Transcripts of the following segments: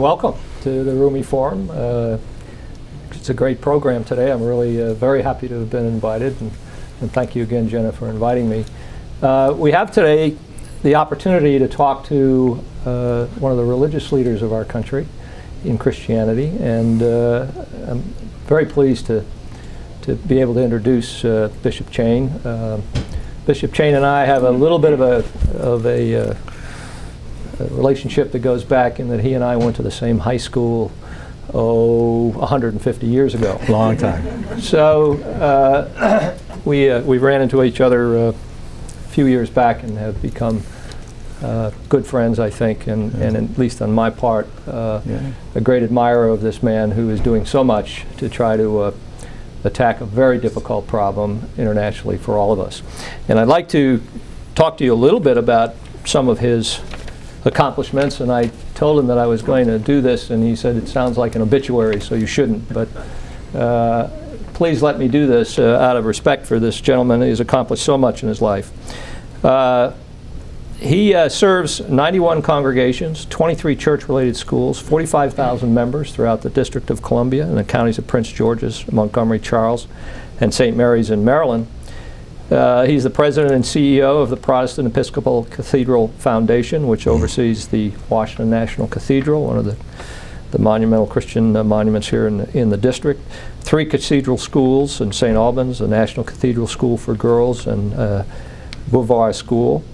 and welcome to the Rumi Forum. It's a great program today. I'm really very happy to have been invited, and thank you again, Jenna, for inviting me. We have today the opportunity to talk to one of the religious leaders of our country in Christianity, and I'm very pleased to be able to introduce Bishop Chane. Bishop Chane and I have a little bit of a relationship that goes back in that he and I went to the same high school, 150 years ago. Long time. So we ran into each other a few years back and have become good friends, I think, and at least on my part, a great admirer of this man who is doing so much to try to attack a very difficult problem internationally for all of us. And I'd like to talk to you a little bit about some of his accomplishments, and I told him that I was going to do this, and he said, it sounds like an obituary, so you shouldn't, but please let me do this out of respect for this gentleman. He's accomplished so much in his life. He serves 91 congregations, 23 church-related schools, 45,000 members throughout the District of Columbia and the counties of Prince George's, Montgomery, Charles, and St. Mary's in Maryland. He's the president and CEO of the Protestant Episcopal Cathedral Foundation, which oversees the Washington National Cathedral, one of the monumental Christian monuments here in the district. 3 cathedral schools in St. Albans, the National Cathedral School for Girls, and Beauvoir School.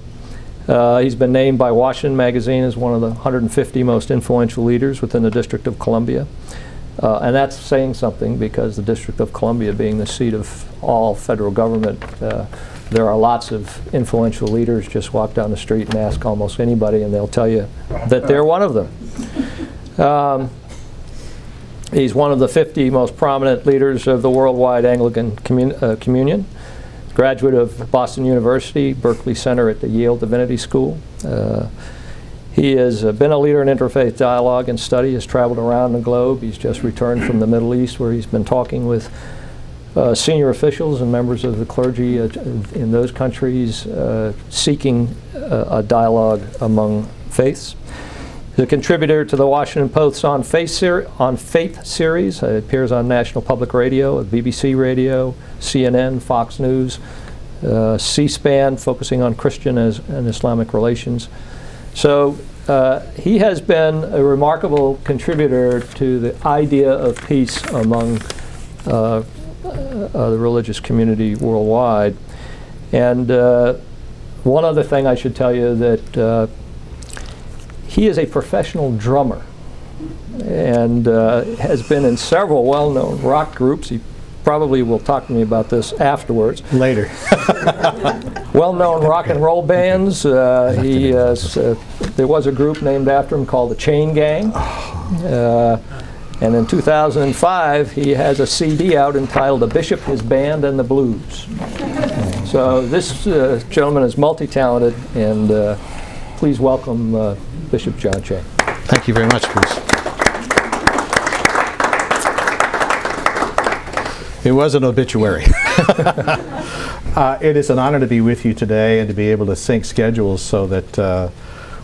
He's been named by Washington Magazine as one of the 150 most influential leaders within the District of Columbia. And that's saying something, because the District of Columbia being the seat of all federal government, there are lots of influential leaders. Just walk down the street and ask almost anybody and they'll tell you that they're one of them. He's one of the 50 most prominent leaders of the worldwide Anglican Communion. Graduate of Boston University, Berkeley Center at the Yale Divinity School. He has been a leader in interfaith dialogue and study, has traveled around the globe. He's just returned from the Middle East, where he's been talking with senior officials and members of the clergy in those countries, seeking a dialogue among faiths. He's a contributor to the Washington Post's On Faith series. It appears on National Public Radio, BBC Radio, CNN, Fox News, C-SPAN, focusing on Christian and Islamic relations. So he has been a remarkable contributor to the idea of peace among the religious community worldwide. And one other thing I should tell you, that he is a professional drummer and has been in several well-known rock groups. He probably will talk to me about this afterwards. Later. Well-known rock and roll bands. There was a group named after him called the Chane Gang. And in 2005, he has a CD out entitled The Bishop, His Band, and the Blues. So this gentleman is multi-talented, and please welcome Bishop John Chane. Thank you very much, Bruce. It was an obituary. It is an honor to be with you today and to be able to sync schedules so that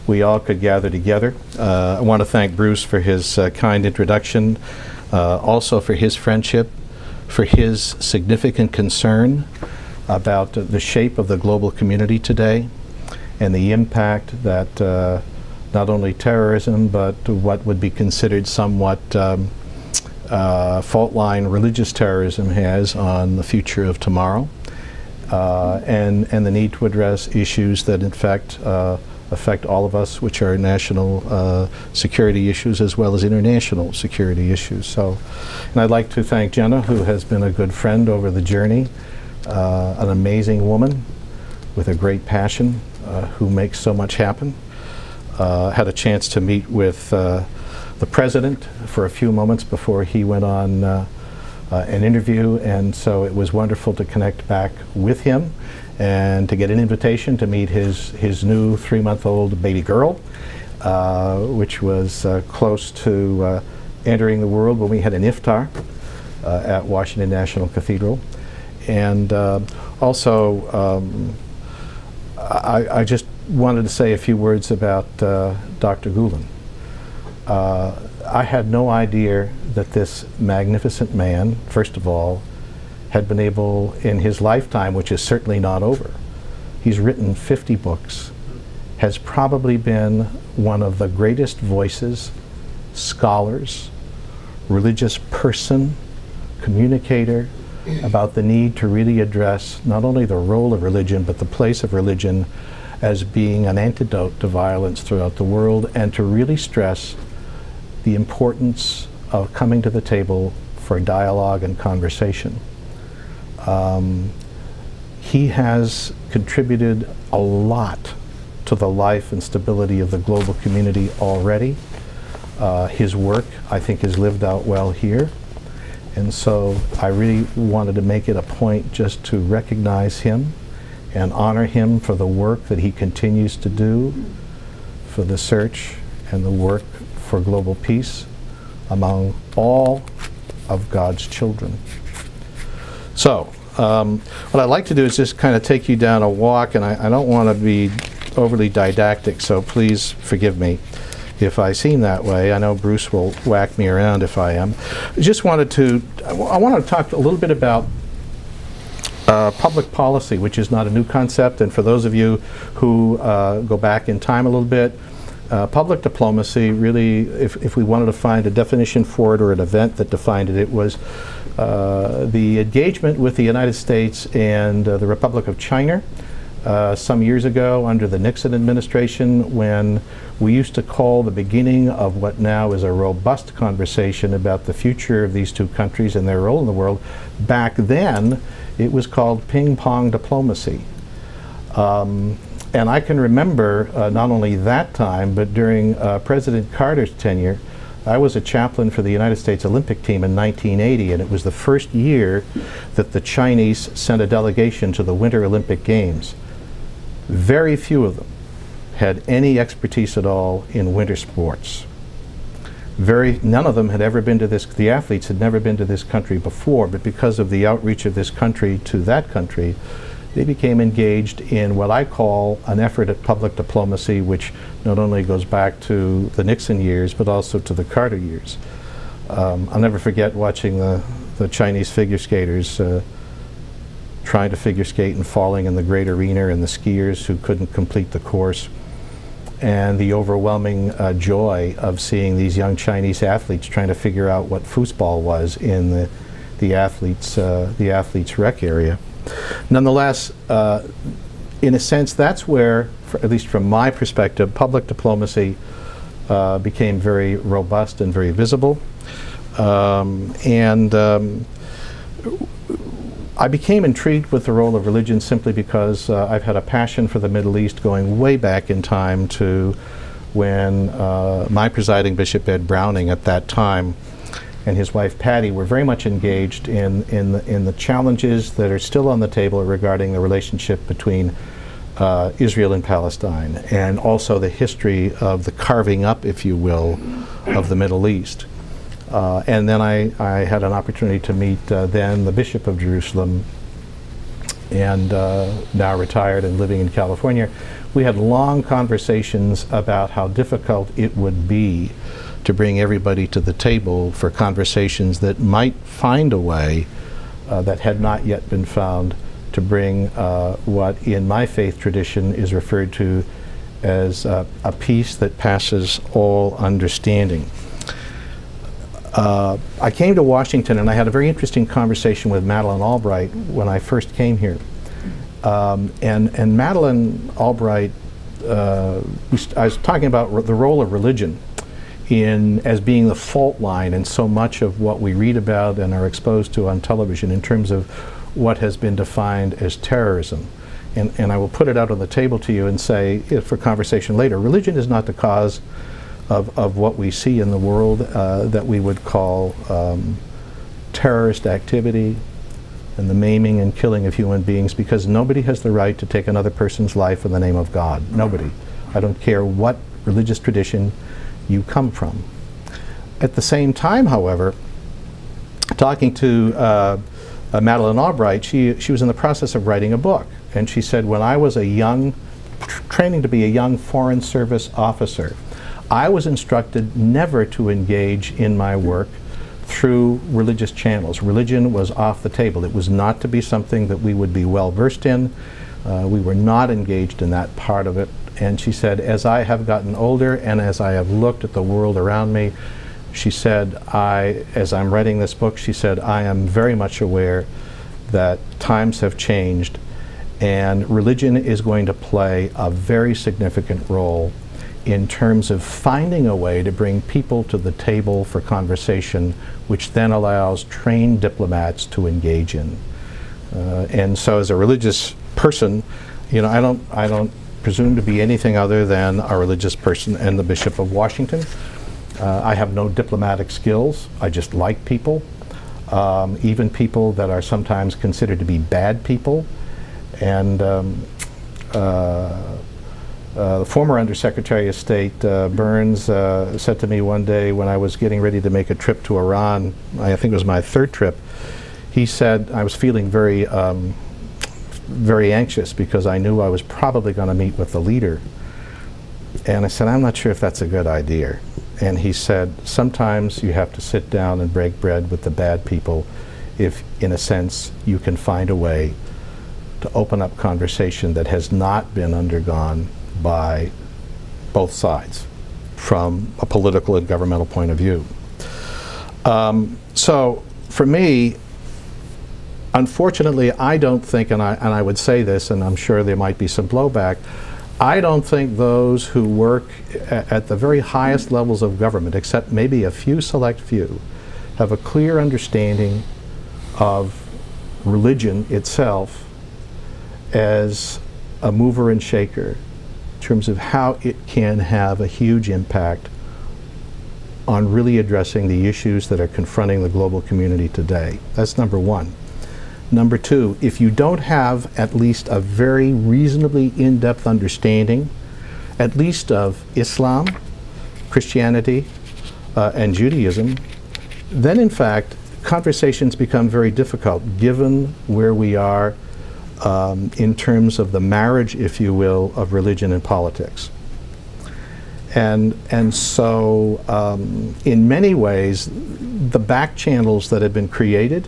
we all could gather together. I want to thank Bruce for his kind introduction, also for his friendship, for his significant concern about the shape of the global community today and the impact that not only terrorism, but what would be considered somewhat fault line religious terrorism has on the future of tomorrow, and the need to address issues that in fact affect all of us, which are national security issues as well as international security issues. So, and I'd like to thank Jenna, who has been a good friend over the journey, an amazing woman with a great passion, who makes so much happen. Had a chance to meet with the president for a few moments before he went on an interview, and so it was wonderful to connect back with him and to get an invitation to meet his new 3-month-old baby girl, which was close to entering the world when we had an iftar at Washington National Cathedral. And also I just wanted to say a few words about Dr. Gulen. I had no idea that this magnificent man, first of all, had been able in his lifetime, which is certainly not over. He's written 50 books, has probably been one of the greatest voices, scholars, religious person, communicator about the need to really address not only the role of religion, but the place of religion as being an antidote to violence throughout the world, and to really stress the importance of coming to the table for dialogue and conversation. He has contributed a lot to the life and stability of the global community already. His work, I think, is lived out well here. And so I really wanted to make it a point just to recognize him and honor him for the work that he continues to do for the search and the work for global peace among all of God's children. So what I'd like to do is just kind of take you down a walk, and I don't want to be overly didactic, so please forgive me if I seem that way. I know Bruce will whack me around if I am. I want to talk a little bit about public policy, which is not a new concept, and for those of you who go back in time a little bit, public diplomacy really, if we wanted to find a definition for it or an event that defined it, it was the engagement with the United States and the Republic of China some years ago under the Nixon administration, when we used to call the beginning of what now is a robust conversation about the future of these two countries and their role in the world. Back then it was called ping-pong diplomacy. And I can remember not only that time, but during President Carter's tenure, I was a chaplain for the United States Olympic team in 1980, and it was the first year that the Chinese sent a delegation to the Winter Olympic Games. Very few of them had any expertise at all in winter sports. None of them had ever been to this, the athletes had never been to this country before, but because of the outreach of this country to that country, they became engaged in what I call an effort at public diplomacy, which not only goes back to the Nixon years, but also to the Carter years. I'll never forget watching the Chinese figure skaters trying to figure skate and falling in the great arena, and the skiers who couldn't complete the course, and the overwhelming joy of seeing these young Chinese athletes trying to figure out what foosball was in the athletes' rec area. Nonetheless, in a sense, that's where, at least from my perspective, public diplomacy became very robust and very visible. I became intrigued with the role of religion simply because I've had a passion for the Middle East going way back in time to when my presiding bishop, Ed Browning, at that time, and his wife Patty were very much engaged in the challenges that are still on the table regarding the relationship between Israel and Palestine, and also the history of the carving up, if you will, of the Middle East. And then I had an opportunity to meet then the Bishop of Jerusalem, and now retired and living in California. We had long conversations about how difficult it would be to bring everybody to the table for conversations that might find a way that had not yet been found to bring what in my faith tradition is referred to as a peace that passes all understanding. I came to Washington, and I had a very interesting conversation with Madeleine Albright when I first came here. And Madeleine Albright, I was talking about the role of religion as being the fault line in so much of what we read about and are exposed to on television in terms of what has been defined as terrorism. And I will put it out on the table to you and say, for conversation later, religion is not the cause of what we see in the world that we would call terrorist activity and the maiming and killing of human beings, because nobody has the right to take another person's life in the name of God. Nobody. I don't care what religious tradition you come from. At the same time, however, talking to Madeleine Albright, she was in the process of writing a book, and she said, when I was training to be a young Foreign Service officer, I was instructed never to engage in my work through religious channels. Religion was off the table. It was not to be something that we would be well versed in. We were not engaged in that part of it. And she said, as I have gotten older and as I have looked at the world around me, she said, as I'm writing this book, she said, I am very much aware that times have changed and religion is going to play a very significant role in terms of finding a way to bring people to the table for conversation, which then allows trained diplomats to engage in. And so as a religious person, you know, I don't presume to be anything other than a religious person and the Bishop of Washington. I have no diplomatic skills. I just like people, even people that are sometimes considered to be bad people. And the former Undersecretary of State Burns said to me one day when I was getting ready to make a trip to Iran, I think it was my third trip, he said I was feeling very, very anxious because I knew I was probably going to meet with the leader. And I said, I'm not sure if that's a good idea. And he said, sometimes you have to sit down and break bread with the bad people if, in a sense, you can find a way to open up conversation that has not been undergone by both sides from a political and governmental point of view. So for me, unfortunately, I don't think, and I would say this, and I'm sure there might be some blowback, I don't think those who work at the very highest levels of government, except maybe a few select few, have a clear understanding of religion itself as a mover and shaker, in terms of how it can have a huge impact on really addressing the issues that are confronting the global community today. That's number one. Number two, if you don't have at least a very reasonably in-depth understanding, at least of Islam, Christianity, and Judaism, then in fact, conversations become very difficult given where we are in terms of the marriage, if you will, of religion and politics. And so, in many ways, the back channels that have been created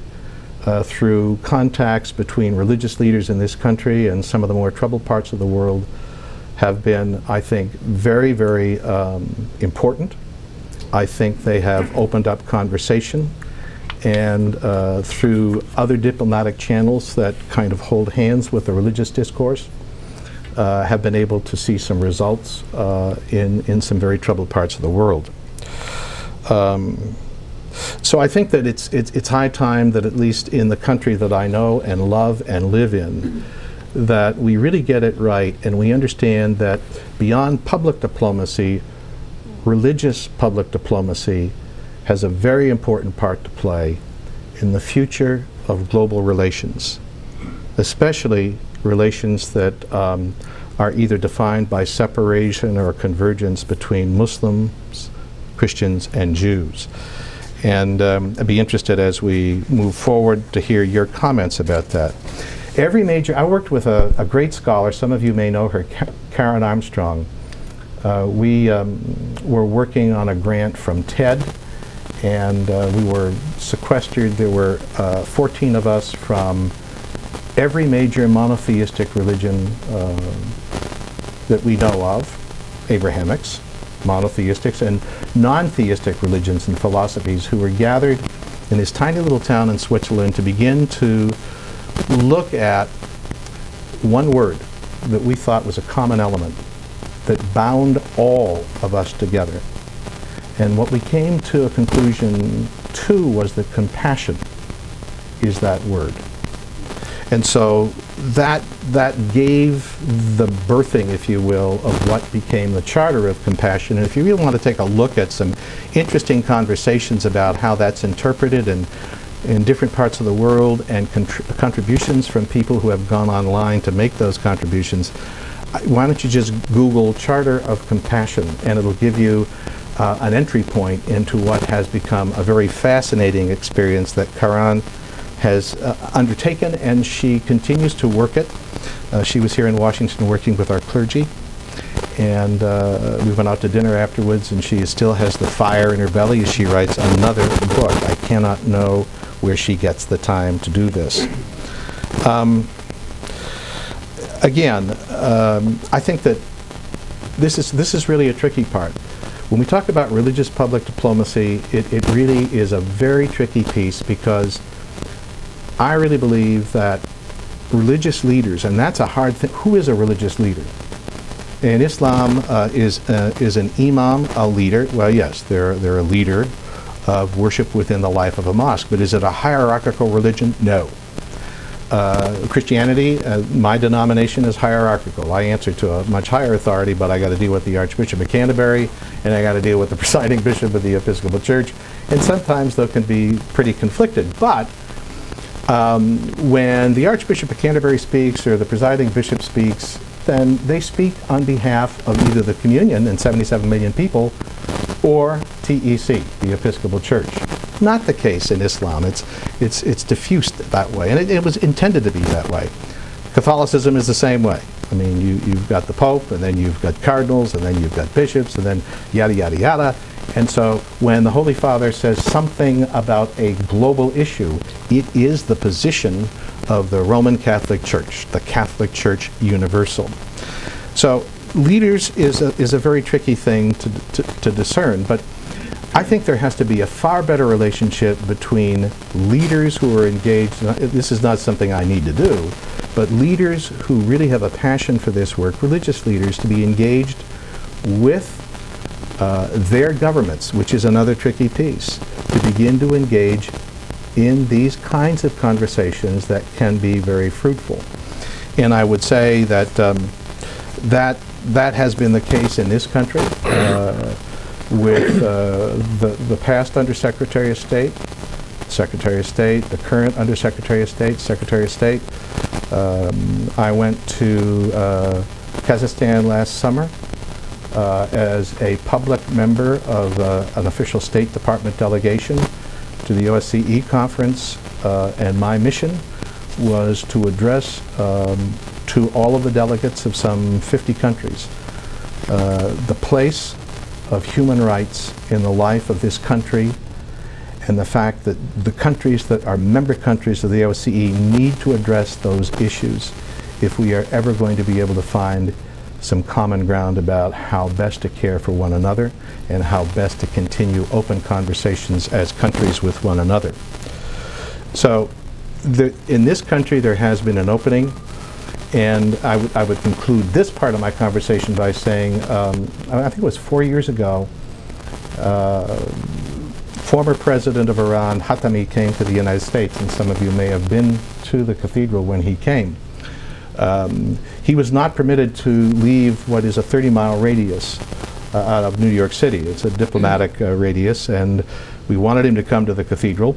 through contacts between religious leaders in this country and some of the more troubled parts of the world have been, I think, very, very important. I think they have opened up conversation. And through other diplomatic channels that kind of hold hands with the religious discourse, have been able to see some results in some very troubled parts of the world. So I think that it's high time that at least in the country that I know and love and live in, that we really get it right and we understand that beyond public diplomacy, religious public diplomacy has a very important part to play in the future of global relations, especially relations that are either defined by separation or convergence between Muslims, Christians, and Jews. And I'd be interested as we move forward to hear your comments about that. Every major, I worked with a great scholar, some of you may know her, Karen Armstrong. We were working on a grant from TED, and we were sequestered. There were 14 of us from every major monotheistic religion that we know of, Abrahamics, monotheistics, and non-theistic religions and philosophies who were gathered in this tiny little town in Switzerland to begin to look at one word that we thought was a common element that bound all of us together. And what we came to a conclusion to was that compassion is that word. And so that gave the birthing, if you will, of what became the Charter of Compassion. And if you really want to take a look at some interesting conversations about how that's interpreted in different parts of the world and contributions from people who have gone online to make those contributions, why don't you just Google Charter of Compassion and it'll give you an entry point into what has become a very fascinating experience that Karan has undertaken, and she continues to work it. She was here in Washington working with our clergy, and we went out to dinner afterwards, and she still has the fire in her belly as she writes another book. I cannot know where she gets the time to do this. I think that this is really a tricky part. When we talk about religious public diplomacy, it really is a very tricky piece, because I really believe that religious leaders, and that's a hard thing, who is a religious leader? In Islam is an imam a leader? Well, yes, they're a leader of worship within the life of a mosque, but is it a hierarchical religion? No. Christianity, my denomination is hierarchical. I answer to a much higher authority, but I got to deal with the Archbishop of Canterbury, and I got to deal with the presiding bishop of the Episcopal Church, and sometimes those can be pretty conflicted. But when the Archbishop of Canterbury speaks or the presiding bishop speaks, then they speak on behalf of either the communion and 77 million people or TEC, the Episcopal Church. Not the case in Islam. It's diffused that way, and it was intended to be that way. Catholicism is the same way. I mean, you've got the Pope, and then you've got cardinals, and then you've got bishops, and then yada, yada, yada. And so when the Holy Father says something about a global issue, it is the position of the Roman Catholic Church, the Catholic Church universal. So leaders is a very tricky thing to discern, but I think there has to be a far better relationship between leaders who are engaged. This is not something I need to do, but leaders who really have a passion for this work, religious leaders, to be engaged with their governments, which is another tricky piece, to begin to engage in these kinds of conversations that can be very fruitful. And I would say that that has been the case in this country with the past Undersecretary of State, Secretary of State, the current Undersecretary of State, Secretary of State. I went to Kazakhstan last summer as a public member of an official State Department delegation to the OSCE conference, and my mission was to address to all of the delegates of some 50 countries the place of human rights in the life of this country, and the fact that the countries that are member countries of the OSCE need to address those issues if we are ever going to be able to find some common ground about how best to care for one another and how best to continue open conversations as countries with one another. So in this country there has been an opening. And I would conclude this part of my conversation by saying, I think it was 4 years ago, former president of Iran, Khatami, came to the United States, and some of you may have been to the cathedral when he came. He was not permitted to leave what is a 30-mile radius out of New York City. It's a diplomatic radius, and we wanted him to come to the cathedral.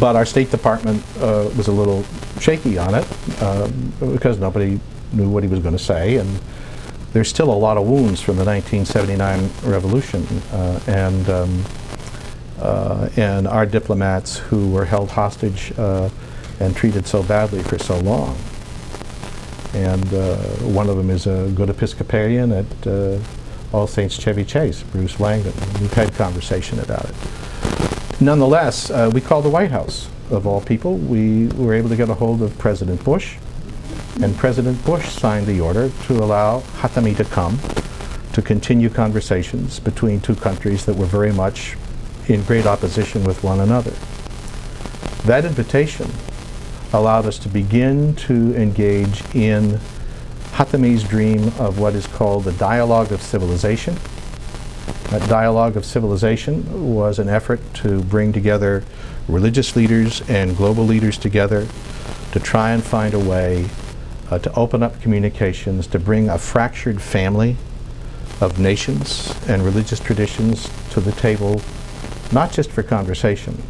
But our State Department was a little shaky on it because nobody knew what he was going to say, and there's still a lot of wounds from the 1979 revolution and our diplomats who were held hostage and treated so badly for so long. And one of them is a good Episcopalian at All Saints Chevy Chase, Bruce Langdon. We've had conversation about it. Nonetheless, we called the White House, of all people. We were able to get a hold of President Bush, and President Bush signed the order to allow Khatami to come to continue conversations between two countries that were very much in great opposition with one another. That invitation allowed us to begin to engage in Khatami's dream of what is called the Dialogue of Civilization. That Dialogue of Civilization was an effort to bring together religious leaders and global leaders together to try and find a way to open up communications, to bring a fractured family of nations and religious traditions to the table, not just for conversation,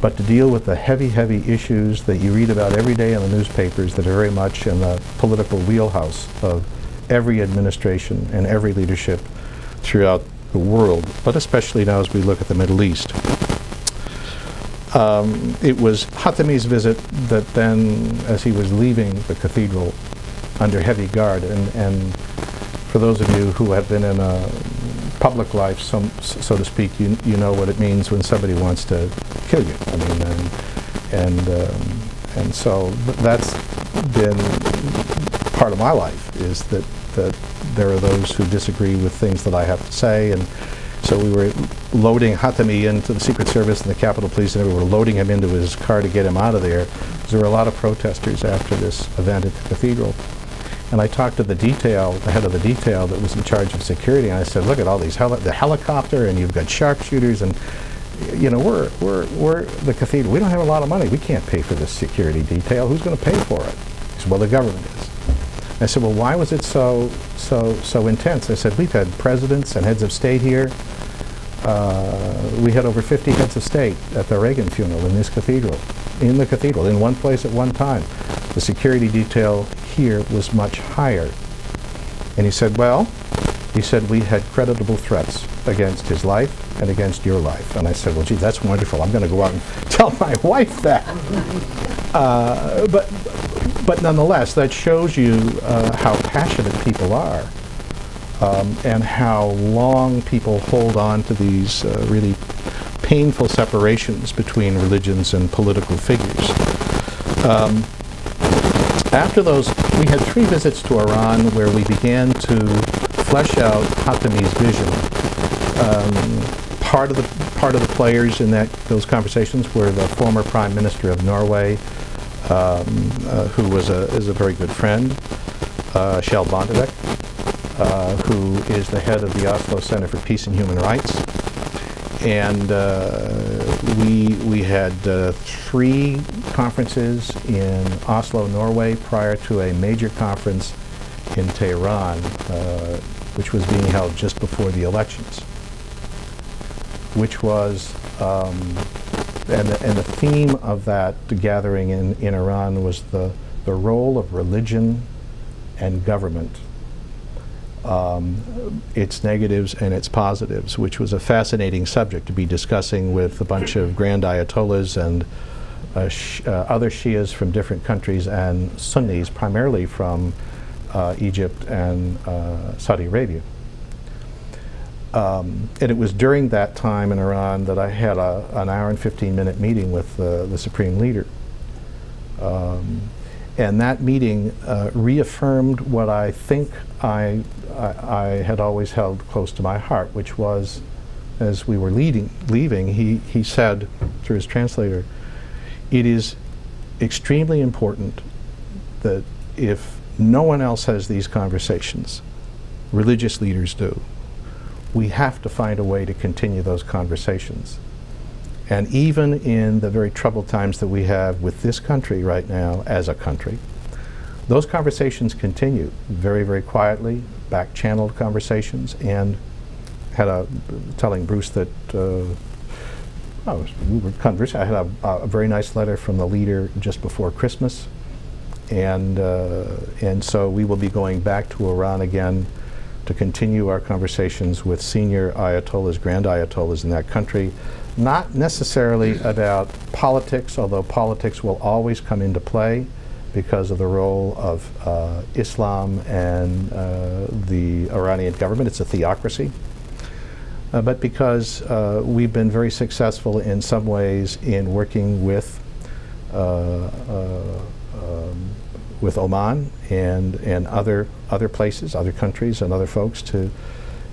but to deal with the heavy, heavy issues that you read about every day in the newspapers that are very much in the political wheelhouse of every administration and every leadership throughout the world, but especially now as we look at the Middle East. It was Khatami's visit that then, as he was leaving the cathedral under heavy guard, and for those of you who have been in a public life, so to speak, you know what it means when somebody wants to kill you. I mean, and so that's been part of my life, is that there are those who disagree with things that I have to say. And so we were loading Khatami into the Secret Service and the Capitol Police, and we were loading him into his car to get him out of there. There were a lot of protesters after this event at the cathedral. And I talked to the head of the detail that was in charge of security, and I said, look at all these, the helicopter, and you've got sharpshooters, and you know, we're the cathedral. We don't have a lot of money. We can't pay for this security detail. Who's going to pay for it? He said, well, the government is. I said, well, why was it so intense? I said, we've had presidents and heads of state here. We had over 50 heads of state at the Reagan funeral in this cathedral, in one place at one time. The security detail here was much higher. And he said, well, he said, we had creditable threats against his life and against your life. And I said, well, gee, that's wonderful. I'm going to go out and tell my wife that. But nonetheless, that shows you how passionate people are, and how long people hold on to these really painful separations between religions and political figures. After those, we had 3 visits to Iran where we began to flesh out Khatami's vision. Part of the players in those conversations were the former Prime Minister of Norway, who is a very good friend, Kjell Bondevik, who is the head of the Oslo Center for Peace and Human Rights. And we had 3 conferences in Oslo, Norway, prior to a major conference in Tehran, which was being held just before the elections, which was and the theme of that gathering in Iran was the role of religion and government, its negatives and its positives, which was a fascinating subject to be discussing with a bunch of Grand Ayatollahs and other Shias from different countries and Sunnis, primarily from Egypt and Saudi Arabia. And it was during that time in Iran that I had an hour and 15-minute meeting with the Supreme Leader. And that meeting reaffirmed what I think I had always held close to my heart, which was, as we were leaving, he said, through his translator, it is extremely important that if no one else has these conversations, religious leaders do. We have to find a way to continue those conversations. And even in the very troubled times that we have with this country right now as a country, those conversations continue very, very quietly, back-channeled conversations, and telling Bruce that we were conversing. I had a very nice letter from the leader just before Christmas, and so we will be going back to Iran again to continue our conversations with senior ayatollahs, grand ayatollahs in that country, not necessarily about politics, although politics will always come into play because of the role of Islam and the Iranian government. It's a theocracy. But because we've been very successful in some ways in working with Oman and other places, other countries and other folks to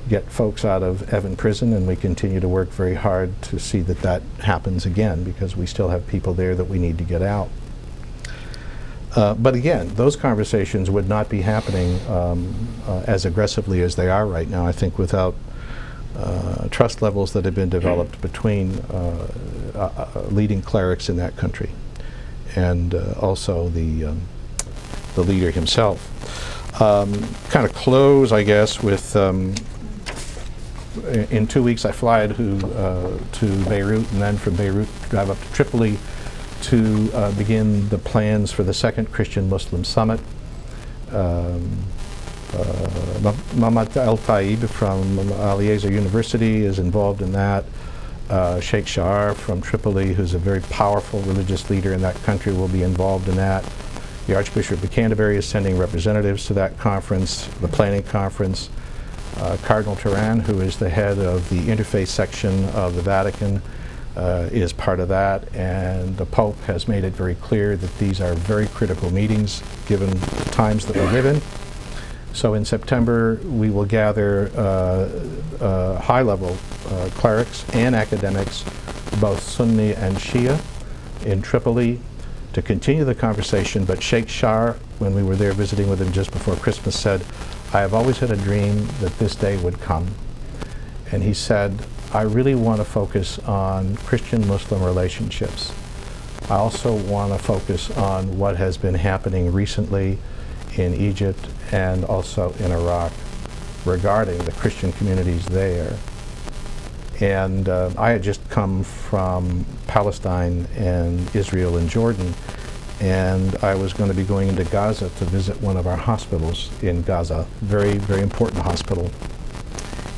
get folks out of Evin prison, and we continue to work very hard to see that happens again, because we still have people there that we need to get out. But again, those conversations would not be happening as aggressively as they are right now, I think, without trust levels that have been developed between leading clerics in that country and also the leader himself. Kind of close, I guess, with in 2 weeks I fly to Beirut, and then from Beirut drive up to Tripoli to begin the plans for the second Christian-Muslim summit. El-Tayeb from Al-Azhar University is involved in that. Sheikh Shahar from Tripoli, who's a very powerful religious leader in that country, will be involved in that. The Archbishop of Canterbury is sending representatives to that conference, the planning conference. Cardinal Turan, who is the head of the interfaith section of the Vatican, is part of that, and the Pope has made it very clear that these are very critical meetings given the times that we live in. So in September we will gather high-level clerics and academics, both Sunni and Shia, in Tripoli to continue the conversation. But Sheikh Shar, when we were there visiting with him just before Christmas, said, "I have always had a dream that this day would come." And he said, "I really want to focus on Christian-Muslim relationships. I also want to focus on what has been happening recently in Egypt and also in Iraq regarding the Christian communities there." And I had just come from Palestine and Israel and Jordan, and I was going to be going into Gaza to visit one of our hospitals in Gaza, very, very important hospital.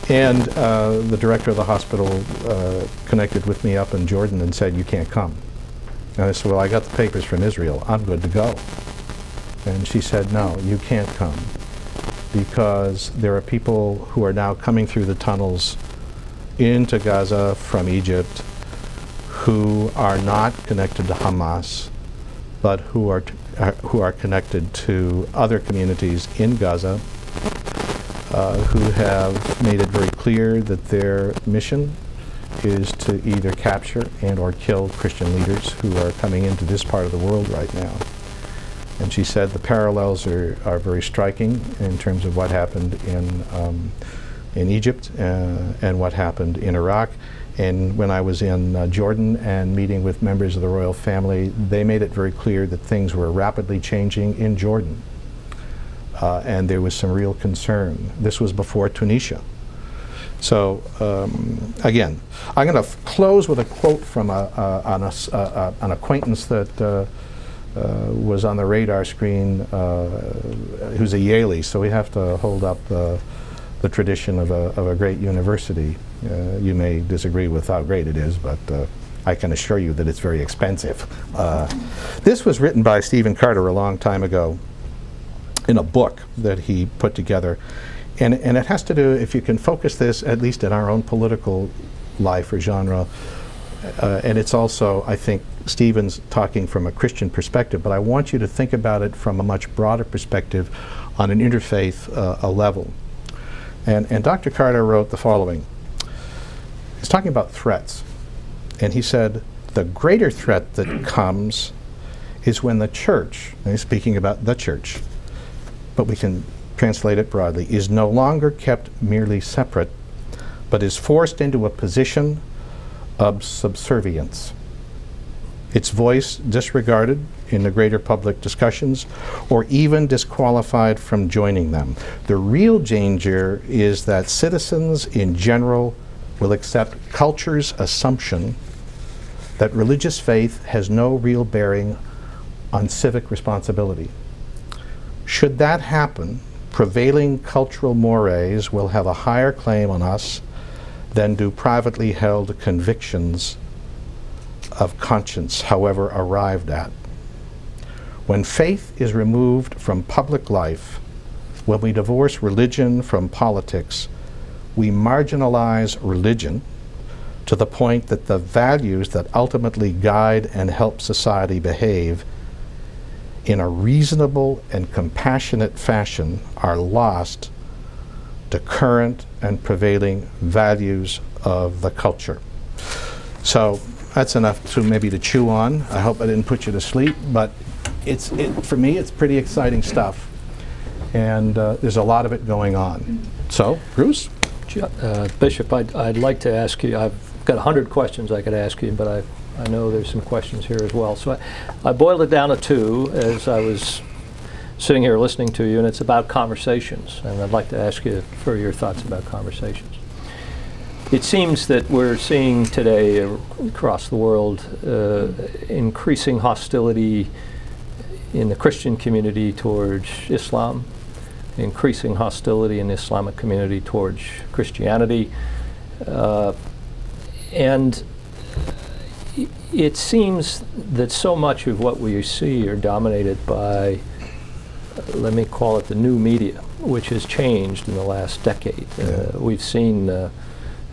And the director of the hospital connected with me up in Jordan and said, "You can't come." And I said, "Well, I got the papers from Israel. I'm good to go." And she said, "No, you can't come because there are people who are now coming through the tunnels into Gaza from Egypt who are not connected to Hamas, but who are connected to other communities in Gaza, who have made it very clear that their mission is to either capture and or kill Christian leaders who are coming into this part of the world right now." And she said the parallels are very striking in terms of what happened in Egypt and what happened in Iraq. And when I was in Jordan and meeting with members of the royal family, they made it very clear that things were rapidly changing in Jordan. And there was some real concern. This was before Tunisia. So again, I'm going to close with a quote from an acquaintance that was on the radar screen, who's a Yaley, so we have to hold up the tradition of a great university. You may disagree with how great it is, but I can assure you that it's very expensive. This was written by Stephen Carter a long time ago in a book that he put together. And it has to do, if you can focus this, at least in our own political life or genre, and it's also, I think, Stephen's talking from a Christian perspective, but I want you to think about it from a much broader perspective on an interfaith level. And Dr. Carter wrote the following. He's talking about threats. And he said, the greater threat that comes is when the church, and he's speaking about the church, but we can translate it broadly, is no longer kept merely separate, but is forced into a position of subservience. Its voice disregarded in the greater public discussions, or even disqualified from joining them. The real danger is that citizens in general will accept culture's assumption that religious faith has no real bearing on civic responsibility. Should that happen, prevailing cultural mores will have a higher claim on us than do privately held convictions of conscience, however arrived at. When faith is removed from public life, when we divorce religion from politics, we marginalize religion to the point that the values that ultimately guide and help society behave in a reasonable and compassionate fashion are lost to current and prevailing values of the culture. So that's enough to maybe to chew on. I hope I didn't put you to sleep, but for me it's pretty exciting stuff, and there's a lot of it going on. So, Bruce? Bishop, I'd like to ask you, I've got 100 questions I could ask you, but I know there's some questions here as well. So I boiled it down to two as I was sitting here listening to you, and it's about conversations. And I'd like to ask you for your thoughts about conversations. It seems that we're seeing today across the world increasing hostility in the Christian community towards Islam, increasing hostility in the Islamic community towards Christianity. And it seems that so much of what we see are dominated by, let me call it the new media, which has changed in the last decade. We've seen an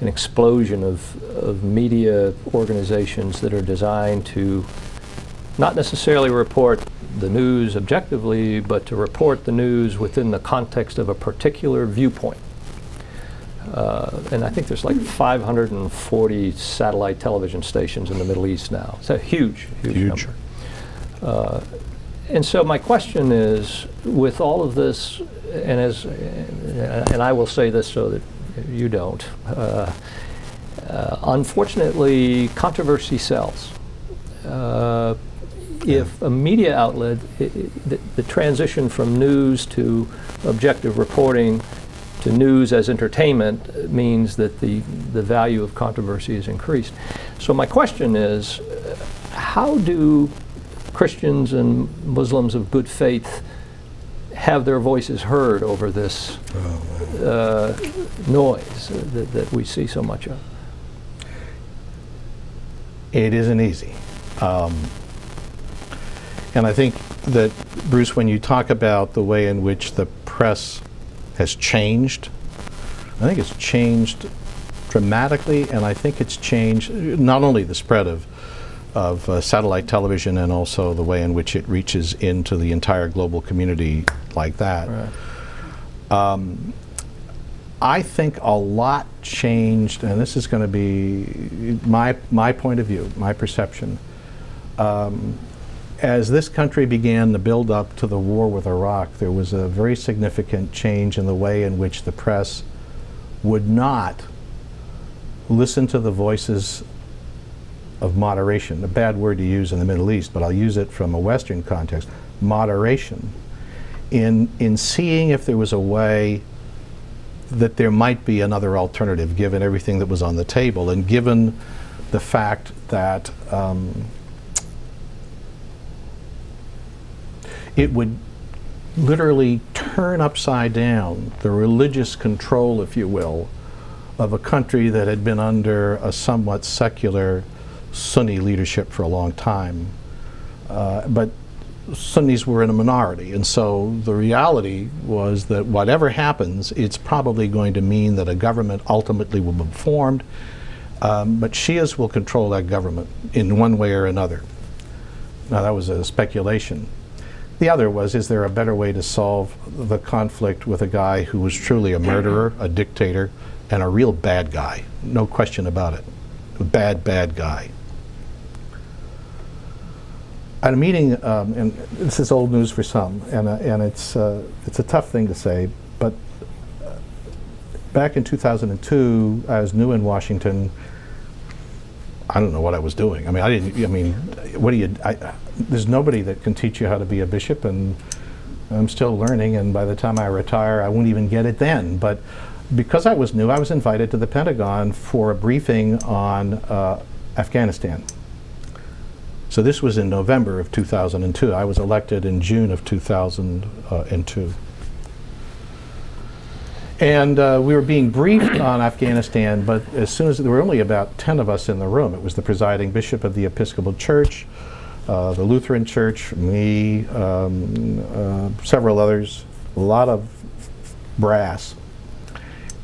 explosion of media organizations that are designed to not necessarily report the news objectively, but to report the news within the context of a particular viewpoint. And I think there's like 540 satellite television stations in the Middle East now. It's a huge, huge, huge number. And so my question is, with all of this, and as, and I will say this so that you don't, unfortunately, controversy sells. If a media outlet, the transition from news to objective reporting to news as entertainment means that the value of controversy is increased. So my question is, how do Christians and Muslims of good faith have their voices heard over this noise that we see so much of? It isn't easy. And I think that, Bruce, when you talk about the way in which the press has changed, I think it's changed dramatically, and I think it's changed not only the spread of satellite television and also the way in which it reaches into the entire global community like that. Right. I think a lot changed, and this is going to be my point of view, my perception. As this country began the build-up to the war with Iraq, there was a very significant change in the way in which the press would not listen to the voices of moderation, a bad word to use in the Middle East, but I'll use it from a Western context, moderation, in seeing if there was a way that there might be another alternative given everything that was on the table and given the fact that it would literally turn upside down the religious control, if you will, of a country that had been under a somewhat secular Sunni leadership for a long time. But Sunnis were in a minority, and so the reality was that whatever happens, it's probably going to mean that a government ultimately will be formed, but Shias will control that government in one way or another. Now, that was a speculation. The other was, is there a better way to solve the conflict with a guy who was truly a murderer, a dictator, and a real bad guy? No question about it. A bad, bad guy. At a meeting, and this is old news for some, and it's a tough thing to say, but back in 2002, I was new in Washington. I don't know what I was doing. I mean, what do you? There's nobody that can teach you how to be a bishop, and I'm still learning. And by the time I retire, I won't even get it then. But because I was new, I was invited to the Pentagon for a briefing on Afghanistan. So this was in November of 2002. I was elected in June of 2002. And we were being briefed on Afghanistan, but as soon as there were only about 10 of us in the room, it was the presiding bishop of the Episcopal Church, the Lutheran Church, me, several others, a lot of brass.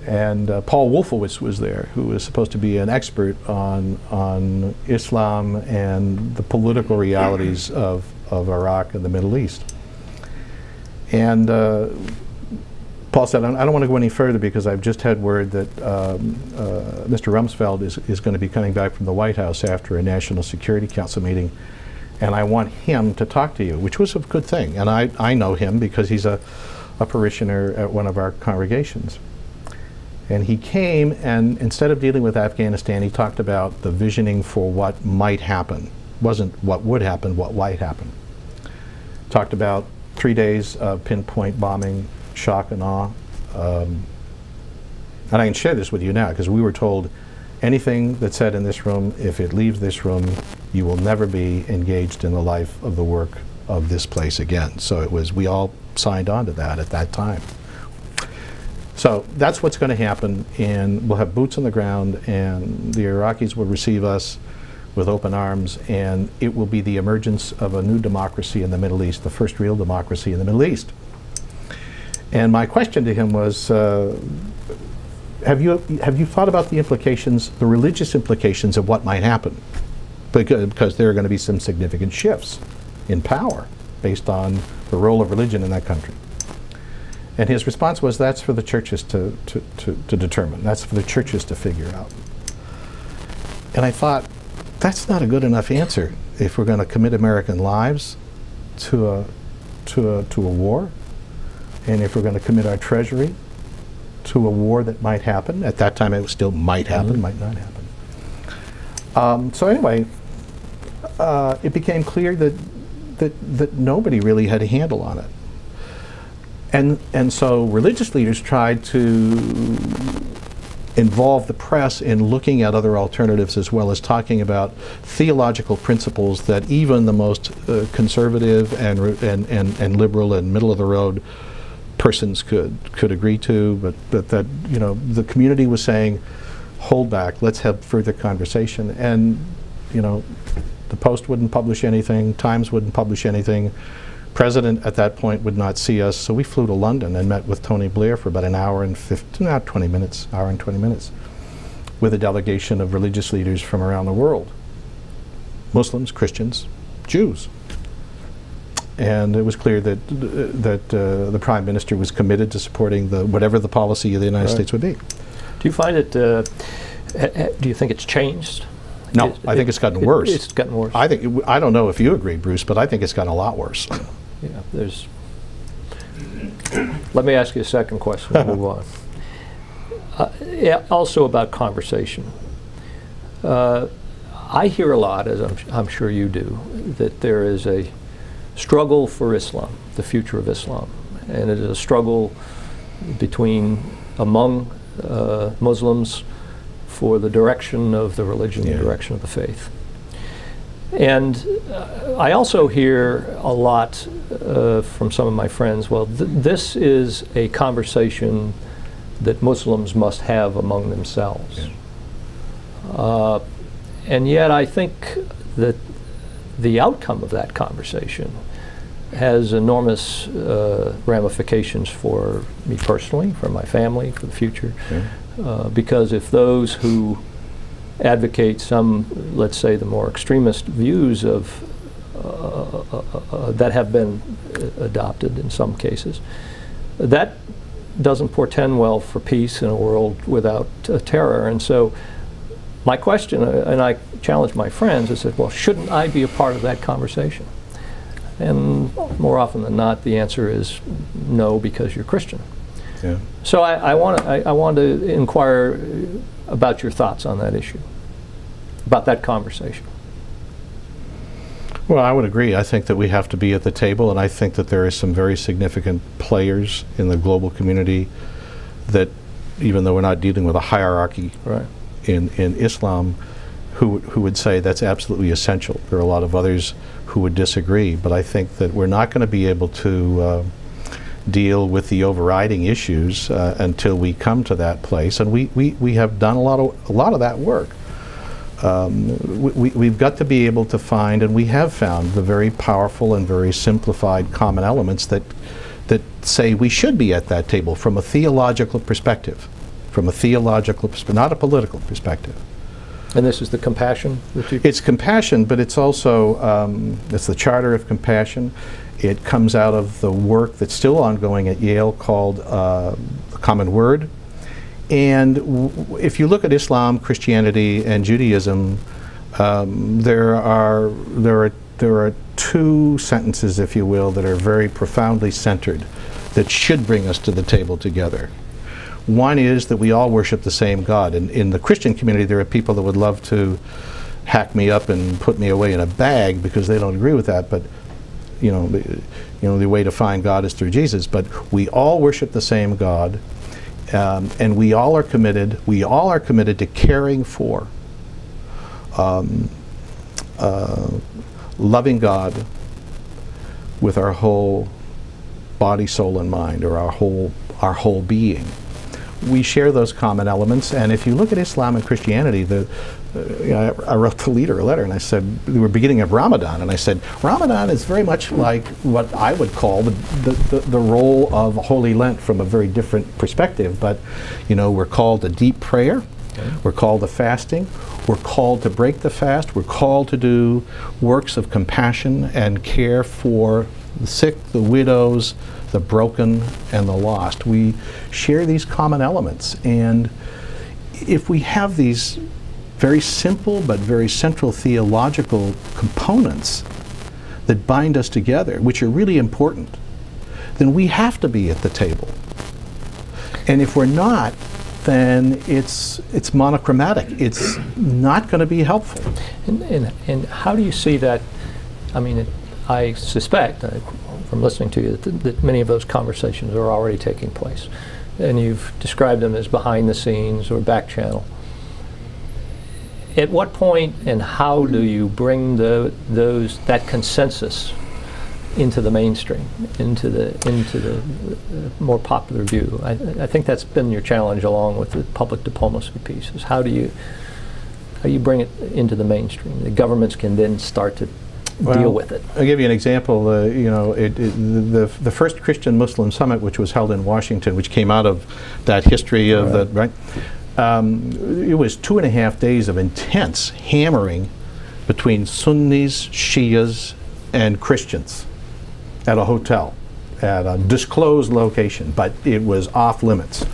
And Paul Wolfowitz was there, who was supposed to be an expert on Islam and the political realities of Iraq and the Middle East. And Paul said, I don't want to go any further because I've just had word that Mr. Rumsfeld is going to be coming back from the White House after a National Security Council meeting, and I want him to talk to you, which was a good thing. And I know him because he's a parishioner at one of our congregations. And he came, and instead of dealing with Afghanistan, he talked about the visioning for what might happen. It wasn't what would happen, what might happen. Talked about 3 days of pinpoint bombing, shock and awe, and I can share this with you now because we were told anything that's said in this room, if it leaves this room, you will never be engaged in the life of the work of this place again. So it was, we all signed on to that at that time. So that's what's going to happen, and we'll have boots on the ground, and the Iraqis will receive us with open arms, and it will be the emergence of a new democracy in the Middle East, the first real democracy in the Middle East. And my question to him was, have you thought about the implications, the religious implications of what might happen? Because there are going to be some significant shifts in power based on the role of religion in that country. And his response was, that's for the churches to determine. That's for the churches to figure out. And I thought, that's not a good enough answer if we're going to commit American lives to a war, and if we're going to commit our treasury to a war that might happen. At that time, it still might happen, might not happen. So anyway, it became clear that nobody really had a handle on it. And so religious leaders tried to involve the press in looking at other alternatives, as well as talking about theological principles that even the most conservative and liberal and middle of the road persons could agree to, but that, you know, the community was saying, hold back, let's have further conversation. And, you know, the Post wouldn't publish anything, Times wouldn't publish anything, President at that point would not see us, so we flew to London and met with Tony Blair for about an hour and 20 minutes, with a delegation of religious leaders from around the world, Muslims, Christians, Jews. And it was clear that the Prime Minister was committed to supporting whatever the policy of the United States would be. Do you find it? Do you think it's changed? No, I think it's gotten worse. It's gotten worse. I don't know if you agree, Bruce, but I think it's gotten a lot worse. Yeah, there's. Let me ask you a second question and move on. Yeah, also about conversation. I hear a lot, as I'm sure you do, that there is a struggle for Islam, the future of Islam, and it is a struggle among Muslims for the direction of the religion, the direction of the faith. And I also hear a lot from some of my friends, well, this is a conversation that Muslims must have among themselves. Yeah. And yet I think that the outcome of that conversation has enormous ramifications for me personally, for my family, for the future. Yeah. Because if those who advocate some, let's say, the more extremist views of that have been adopted in some cases, that doesn't portend well for peace in a world without terror. And so my question, and I challenged my friends, I said, well, shouldn't I be a part of that conversation? And more often than not, the answer is no, because you're Christian. Yeah. So I want to inquire about your thoughts on that issue, about that conversation. Well, I would agree. I think that we have to be at the table, and I think that there are some very significant players in the global community that, even though we're not dealing with a hierarchy in Islam, who would say that's absolutely essential. There are a lot of others who would disagree, but I think that we're not going to be able to deal with the overriding issues until we come to that place, and we have done a lot of that work. We've got to be able to find, and we have found, the very powerful and very simplified common elements that say we should be at that table from a theological perspective, not a political perspective. And this is the compassion? It's compassion, but it's also it's the Charter of Compassion. It comes out of the work that's still ongoing at Yale called The Common Word. And if you look at Islam, Christianity, and Judaism, there are two sentences, if you will, that are very profoundly centered, that should bring us to the table together. One is that we all worship the same God. And in the Christian community, there are people that would love to hack me up and put me away in a bag because they don't agree with that. But you know, the way to find God is through Jesus. But we all worship the same God, and we all are committed to caring for, loving God with our whole body, soul, and mind, or our whole being. We share those common elements, and if you look at Islam and Christianity, the I wrote the leader a letter, and I said, we were beginning of Ramadan, and I said, Ramadan is very much like what I would call the role of Holy Lent from a very different perspective. But, you know, we're called to deep prayer, we're called to fasting, we're called to break the fast, we're called to do works of compassion and care for the sick, the widows, the broken, and the lost. We share these common elements, and if we have these very simple but very central theological components that bind us together, which are really important, then we have to be at the table. And if we're not, then it's monochromatic. It's not going to be helpful. And how do you see that? I mean, I suspect from listening to you that many of those conversations are already taking place, and you've described them as behind the scenes or back channel. At what point and how do you bring that consensus into the mainstream, into the more popular view? I think that's been your challenge along with the public diplomacy piece. Is how do you bring it into the mainstream? The governments can then start to deal with it. I'll give you an example. You know, the first Christian-Muslim summit, which was held in Washington, which came out of that history of the right. It was 2.5 days of intense hammering between Sunnis, Shias, and Christians at a hotel, at a disclosed location, but it was off limits.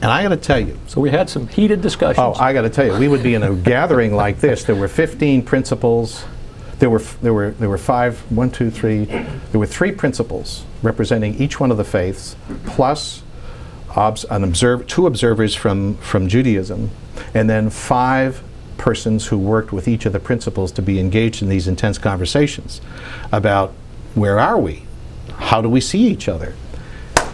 And I got to tell you... So we had some heated discussions. Oh, I got to tell you, we would be in a gathering like this. There were 15 principals. There were 3 principals representing each one of the faiths, plus two observers from Judaism, and then 5 persons who worked with each of the principals to be engaged in these intense conversations about where are we? How do we see each other?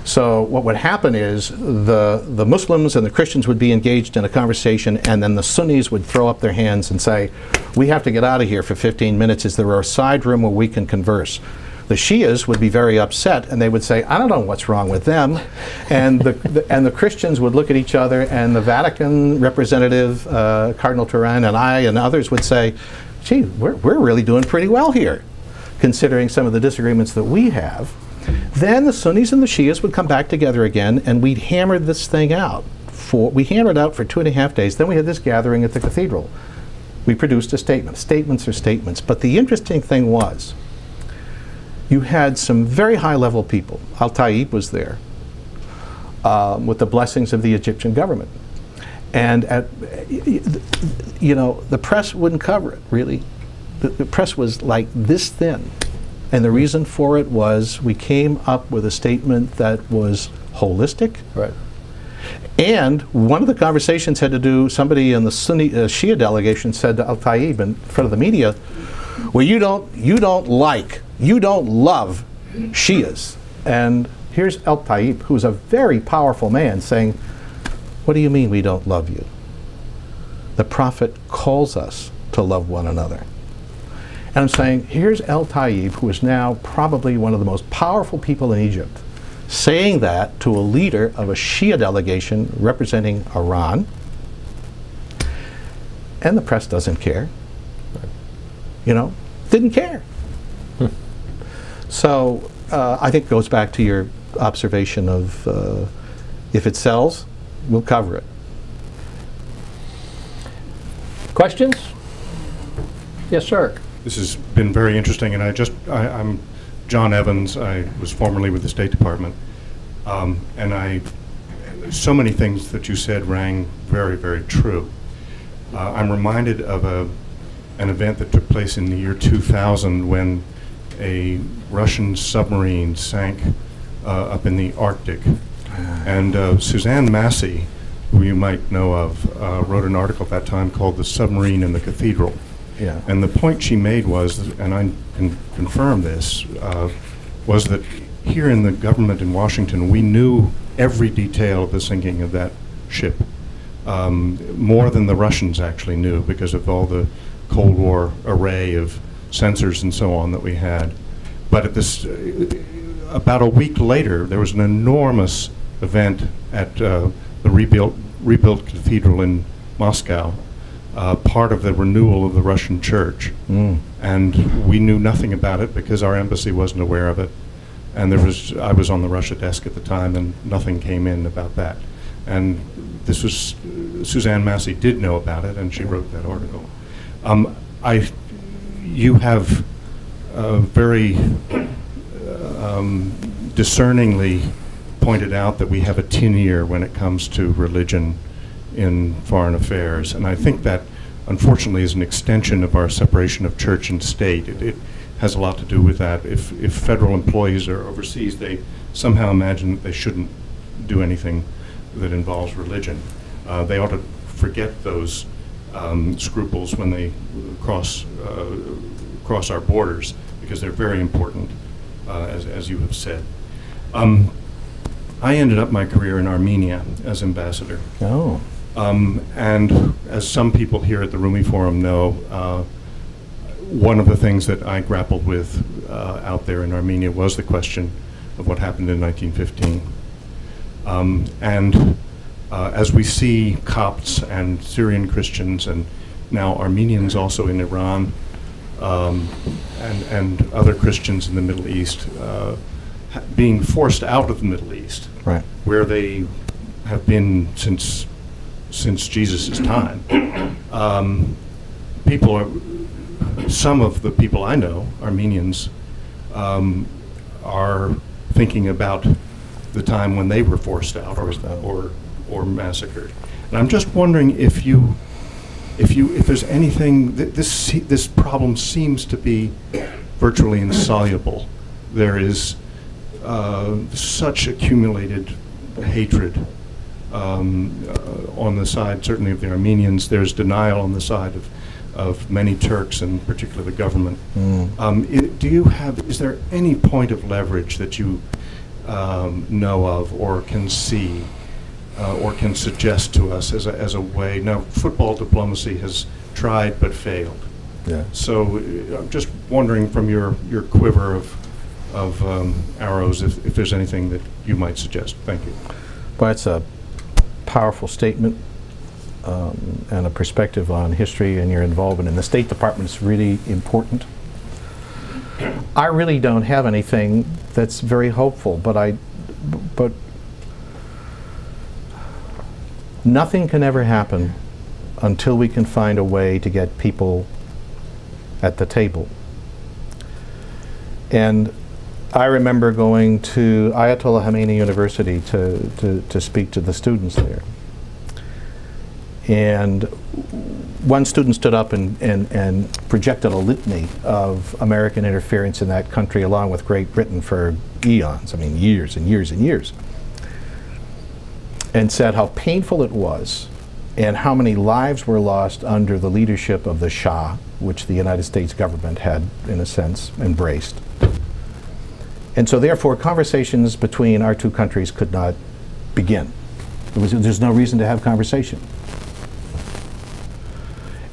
So what would happen is the Muslims and the Christians would be engaged in a conversation, and then the Sunnis would throw up their hands and say, we have to get out of here for 15 minutes. Is there a side room where we can converse? The Shias would be very upset, and they would say, I don't know what's wrong with them. And the Christians would look at each other, and the Vatican representative, Cardinal Turan, and I and others would say, gee, we're really doing pretty well here, considering some of the disagreements that we have. Then the Sunnis and the Shias would come back together again, and we'd hammer this thing out. We hammered out for 2.5 days. Then we had this gathering at the cathedral. We produced a statement. Statements are statements. But the interesting thing was, you had some very high-level people. El-Tayeb was there with the blessings of the Egyptian government. And, you know, the press wouldn't cover it, really. The press was like this thin. And the reason for it was we came up with a statement that was holistic. Right. And one of the conversations had to do, somebody in the Sunni Shia delegation said to El-Tayeb in front of the media, well, you don't love Shias. And here's El-Tayeb, who's a very powerful man, saying, what do you mean we don't love you? The Prophet calls us to love one another. And I'm saying, here's El-Tayeb, who is now probably one of the most powerful people in Egypt, saying that to a leader of a Shia delegation representing Iran, and the press doesn't care. You know, didn't care. So I think it goes back to your observation of if it sells, we'll cover it. Questions? Yes, sir. This has been very interesting, and I'm John Evans. I was formerly with the State Department, and so many things that you said rang very, very true. I'm reminded of an event that took place in the year 2000 when a Russian submarine sank up in the Arctic. And Suzanne Massey, who you might know of, wrote an article at that time called The Submarine in the Cathedral. Yeah. And the point she made was, and I can confirm this, was that here in the government in Washington, we knew every detail of the sinking of that ship, more than the Russians actually knew because of all the Cold War array of sensors and so on that we had. But at this, about a week later, there was an enormous event at the rebuilt cathedral in Moscow part of the renewal of the Russian Church. Mm. And we knew nothing about it because our embassy wasn't aware of it. And there was, I was on the Russia desk at the time, and nothing came in about that. And this was, Suzanne Massey did know about it, and she wrote that article. You have very discerningly pointed out that we have a tin ear when it comes to religion in foreign affairs. And I think that, unfortunately, is an extension of our separation of church and state. It has a lot to do with that. If federal employees are overseas, they somehow imagine that they shouldn't do anything that involves religion. They ought to forget those scruples when they cross our borders, because they're very important, as you have said. I ended up my career in Armenia as ambassador. Oh. And as some people here at the Rumi Forum know, one of the things that I grappled with out there in Armenia was the question of what happened in 1915. As we see Copts and Syrian Christians and now Armenians also in Iran, and other Christians in the Middle East being forced out of the Middle East, right, where they have been since Jesus' time. Some of the people I know, Armenians, are thinking about the time when they were forced out or massacred. And I'm just wondering if there's anything that this problem seems to be virtually insoluble. There is such accumulated hatred on the side, certainly, of the Armenians. There's denial on the side of many Turks, and particularly the government. Mm. Is there any point of leverage that you know of, or can see, or can suggest to us as a way? Now, football diplomacy has tried but failed. Yeah. So I'm just wondering, from your quiver of arrows, if there's anything that you might suggest. Thank you. Well, it's a powerful statement and a perspective on history, and your involvement in the State Department is really important. I really don't have anything that's very hopeful, but nothing can ever happen until we can find a way to get people at the table. And I remember going to Ayatollah Khomeini University to speak to the students there. And one student stood up and projected a litany of American interference in that country, along with Great Britain, for eons, I mean years and years and years, and said how painful it was and how many lives were lost under the leadership of the Shah, which the United States government had, in a sense, embraced. And so therefore, conversations between our two countries could not begin. There's no reason to have conversation.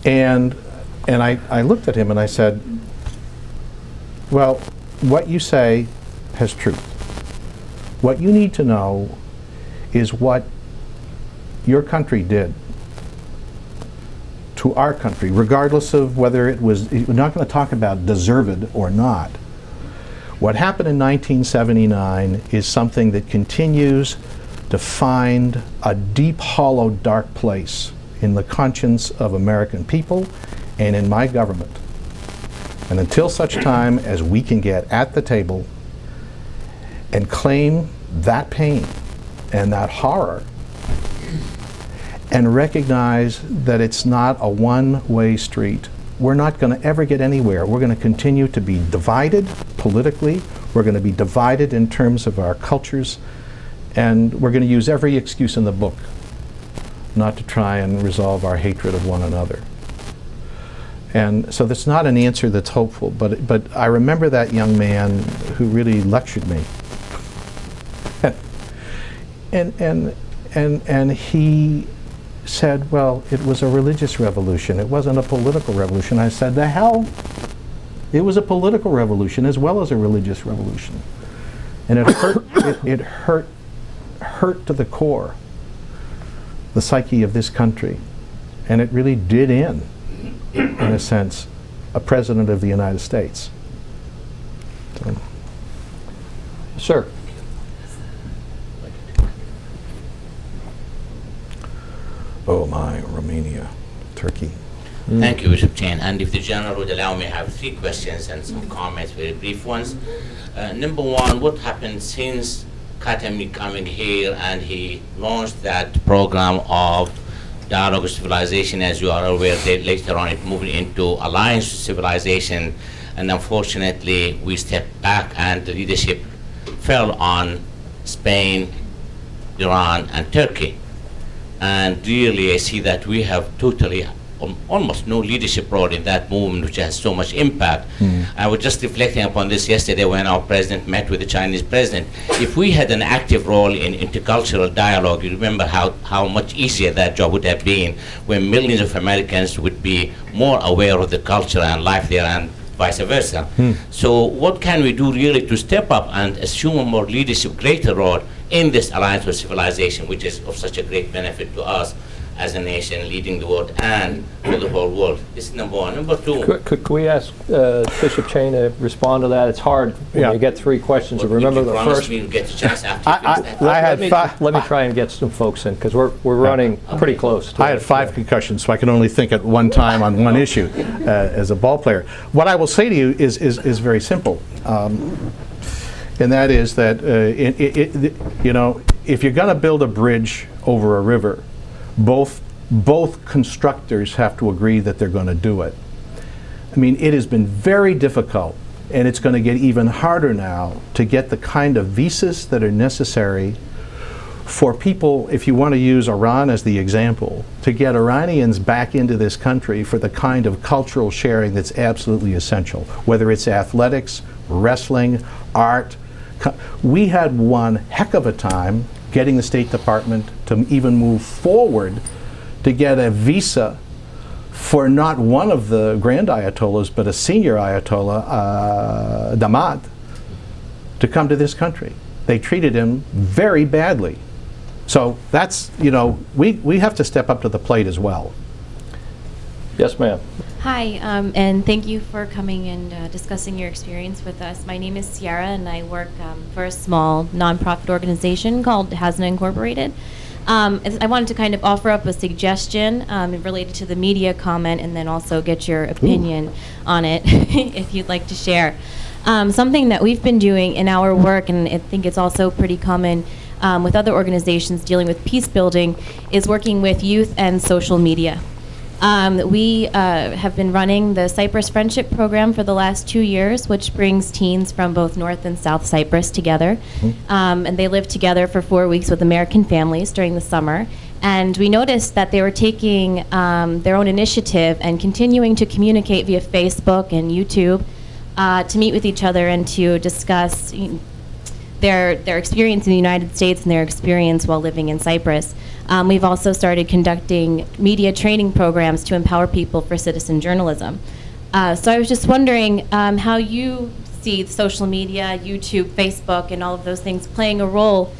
And I looked at him and I said, well, what you say has truth. What you need to know is what your country did to our country, regardless of whether it was, we're not going to talk about deserved or not. What happened in 1979 is something that continues to find a deep, hollow, dark place in the conscience of American people and in my government. And until such time as we can get at the table and claim that pain and that horror and recognize that it's not a one-way street, we're not going to ever get anywhere. We're going to continue to be divided politically. We're going to be divided in terms of our cultures. And we're going to use every excuse in the book not to try and resolve our hatred of one another. And so that's not an answer that's hopeful, but I remember that young man who really lectured me. And he said, well, it was a religious revolution. It wasn't a political revolution. I said, the hell? It was a political revolution as well as a religious revolution. And it hurt, it hurt to the core the psyche of this country, And it really did end, in a sense, a president of the United States. So. Sir. Oh my, Romania, Turkey. Thank you, Bishop Chane. And if the General would allow me, I have three questions and some comments, very brief ones. Number one, what happened since Khatami coming here and he launched that program of Dialogue of Civilization, as you are aware, that later on it moved into Alliance to Civilization, and unfortunately we stepped back and the leadership fell on Spain, Iran, and Turkey. And really I see that we have totally almost no leadership role in that movement, which has so much impact. I was just reflecting upon this yesterday when our president met with the Chinese president. If we had an active role in intercultural dialogue, you remember how much easier that job would have been, when millions of Americans would be more aware of the culture and life there and vice versa. So what can we do really to step up and assume a more leadership, greater role in this Alliance for Civilization, which is of such a great benefit to us as a nation, leading the world and for the whole world? This is number one. Number two. Could we ask Bishop Chane to respond to that? It's hard when you get three questions to remember the first. Me get the chance after let me try and get some folks in, because we're running pretty close. I had five concussions, so I can only think at one time on one issue as a ball player. What I will say to you is very simple, and that is that you know, if you're going to build a bridge over a river, both constructors have to agree that they're going to do it. I mean, it has been very difficult, and it's going to get even harder now to get the kind of visas that are necessary for people, if you want to use Iran as the example, to get Iranians back into this country for the kind of cultural sharing that's absolutely essential, whether it's athletics, wrestling, art. We had one heck of a time getting the State Department to even move forward to get a visa for not one of the Grand Ayatollahs, but a senior Ayatollah, Damat, to come to this country. They treated him very badly. So that's, you know, we have to step up to the plate as well. Yes, ma'am. Hi, and thank you for coming and discussing your experience with us. My name is Sierra, and I work for a small nonprofit organization called Hasna Incorporated. I wanted to kind of offer up a suggestion related to the media comment, and then also get your opinion on it if you'd like to share. Something that we've been doing in our work, and I think it's also pretty common with other organizations dealing with peace building, is working with youth and social media. We have been running the Cyprus Friendship Program for the last 2 years, which brings teens from both North and South Cyprus together. And they lived together for 4 weeks with American families during the summer. And we noticed that they were taking their own initiative and continuing to communicate via Facebook and YouTube to meet with each other and to discuss their experience in the United States and their experience while living in Cyprus. We've also started conducting media training programs to empower people for citizen journalism. So I was just wondering how you see social media, YouTube, Facebook, and all of those things playing a role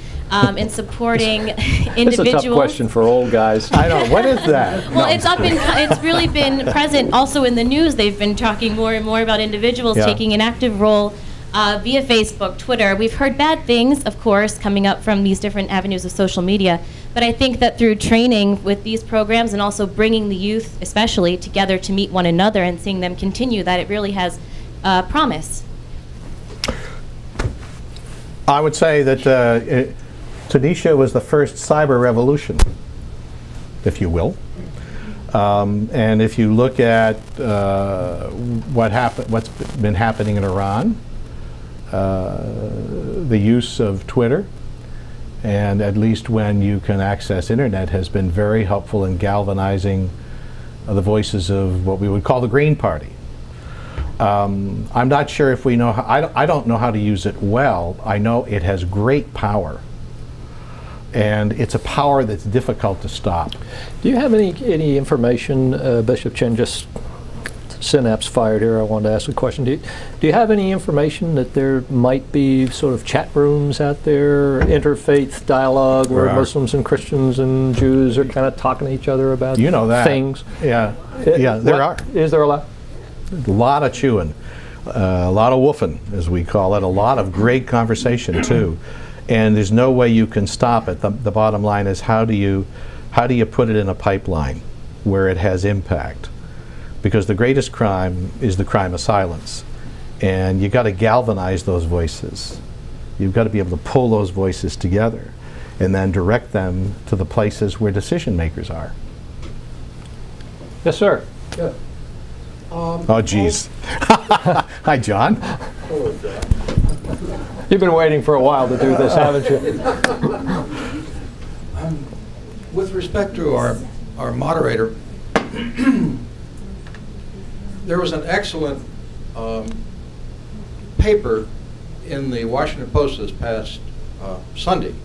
in supporting individuals. That's a tough question for old guys. I know, what is that? Well, no, it's really been present also in the news. They've been talking more and more about individuals taking an active role via Facebook, Twitter. We've heard bad things, of course, coming up from these different avenues of social media, but I think that through training with these programs and also bringing the youth, especially, together to meet one another and seeing them continue, that it really has promise. I would say that Tunisia was the first cyber revolution, if you will. And if you look at what's been happening in Iran, the use of Twitter, and at least when you can access internet, has been very helpful in galvanizing the voices of what we would call the Green Party. I'm not sure if we know how, I don't know how to use it well. I know it has great power, and it's a power that's difficult to stop. Do you have any information, Bishop Chane, just synapse fired here. I wanted to ask a question. Do you have any information that there might be sort of chat rooms out there, interfaith dialogue where Muslims and Christians and Jews are kind of talking to each other about things? Yeah, there are. Is there a lot? A lot of chewing, a lot of woofing, as we call it, a lot of great conversation too. And there's no way you can stop it. The bottom line is, how do you put it in a pipeline where it has impact? Because the greatest crime is the crime of silence. And you've got to galvanize those voices. You've got to be able to pull those voices together and then direct them to the places where decision makers are. Yes, sir. Yeah. Oh, geez. Hi, John. Hello, John. You've been waiting for a while to do this, haven't you? With respect to our moderator, there was an excellent paper in the Washington Post this past Sunday,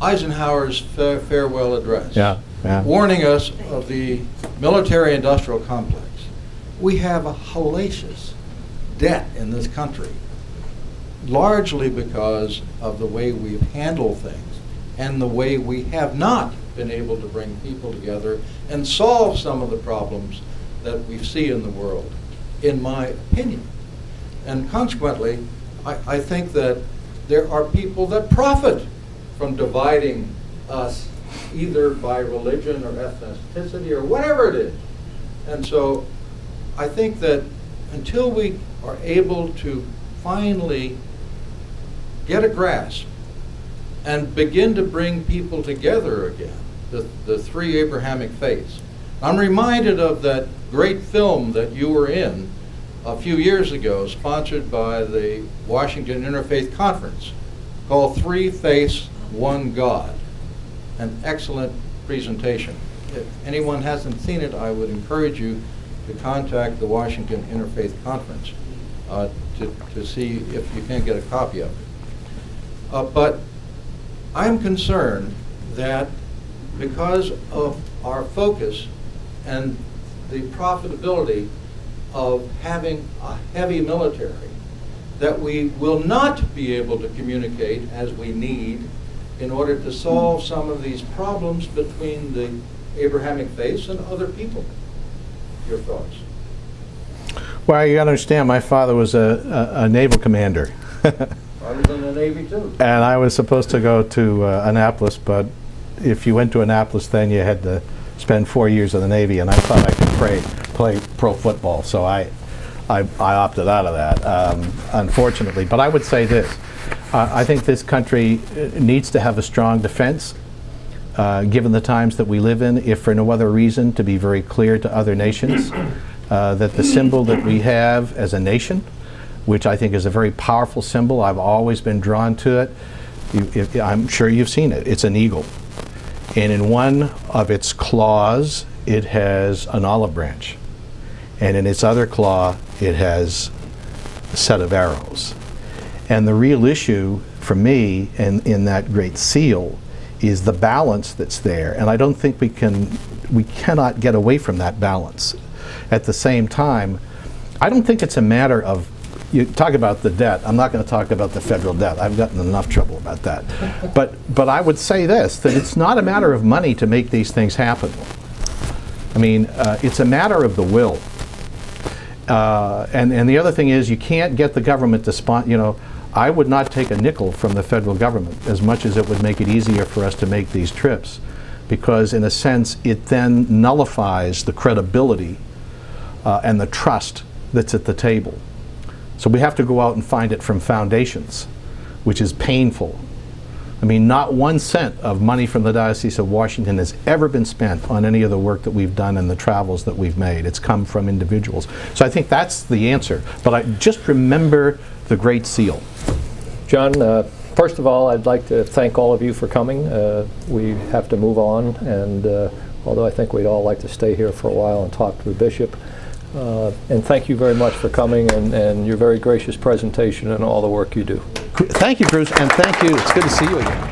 Eisenhower's farewell address, warning us of the military-industrial complex. We have a hellacious debt in this country, largely because of the way we've handled things and the way we have not been able to bring people together and solve some of the problems that we see in the world, in my opinion. And consequently, I think that there are people that profit from dividing us either by religion or ethnicity or whatever it is. And so I think that until we are able to finally get a grasp and begin to bring people together again, the three Abrahamic faiths. I'm reminded of that great film that you were in a few years ago, sponsored by the Washington Interfaith Conference, called Three Faiths, One God. An excellent presentation. If anyone hasn't seen it, I would encourage you to contact the Washington Interfaith Conference to see if you can get a copy of it. But I'm concerned that because of our focus and the profitability of having a heavy military, that we will not be able to communicate as we need in order to solve some of these problems between the Abrahamic faiths and other people. Your thoughts? Well, you gotta understand, my father was a naval commander. I was in the Navy too. And I was supposed to go to Annapolis, but if you went to Annapolis then you had to spend 4 years in the Navy, and I thought I could play pro football, so I opted out of that, unfortunately. But I would say this, I think this country needs to have a strong defense, given the times that we live in, if for no other reason, to be very clear to other nations that the symbol that we have as a nation, which I think is a very powerful symbol, I've always been drawn to it. I'm sure you've seen it. It's an eagle. And in one of its claws, it has an olive branch. And in its other claw, it has a set of arrows. And the real issue for me in that great seal is the balance that's there, and I don't think we cannot get away from that balance. At the same time, I don't think it's a matter of, you talk about the debt, I'm not going to talk about the federal debt, I've gotten enough trouble about that. But I would say this, that it's not a matter of money to make these things happen. I mean, it's a matter of the will. And the other thing is, you can't get the government to sponsor, I would not take a nickel from the federal government, as much as it would make it easier for us to make these trips, because in a sense it then nullifies the credibility and the trust that's at the table. So we have to go out and find it from foundations, which is painful. I mean, not 1 cent of money from the Diocese of Washington has ever been spent on any of the work that we've done and the travels that we've made. It's come from individuals. So I think that's the answer. But I just remember the Great Seal. John, first of all, I'd like to thank all of you for coming. We have to move on, and although I think we'd all like to stay here for a while and talk to the Bishop. And thank you very much for coming and your very gracious presentation and all the work you do. Thank you, Bruce, and thank you. It's good to see you again.